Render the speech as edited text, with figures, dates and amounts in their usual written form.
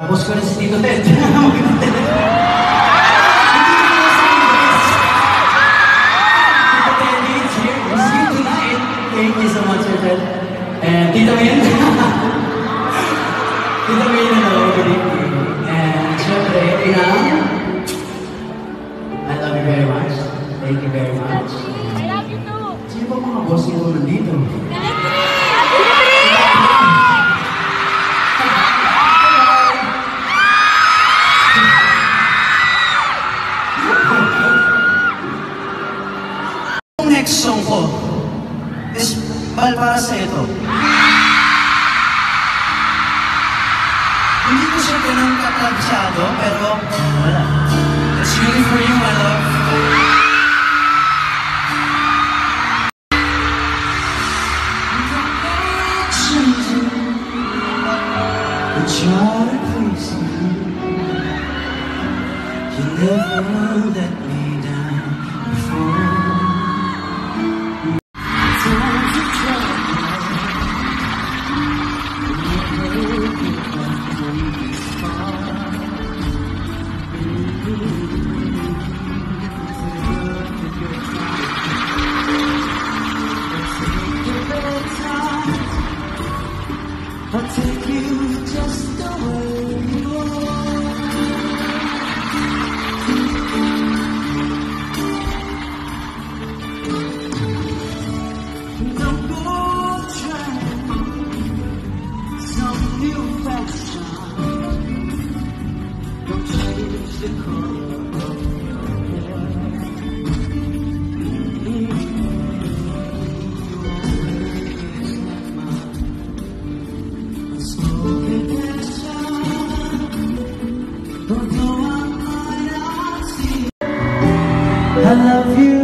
Vamos con el sentido de esto. Thank you so much, Adel. And Tita Min. Tita Min, hello, good evening. And syempre, Ina, I love you very much. Thank you very much. I love you too. Sino ba mga boss nyo nandito? Ang next song ko is mahal para sa ito. Hindi ko siya ganun katabsyado, pero wala. It's really for you, my love. I try to please you. You never let me down before. I'll take you just the way you are. Don't go trying some new fashion. Don't change the color. I love you.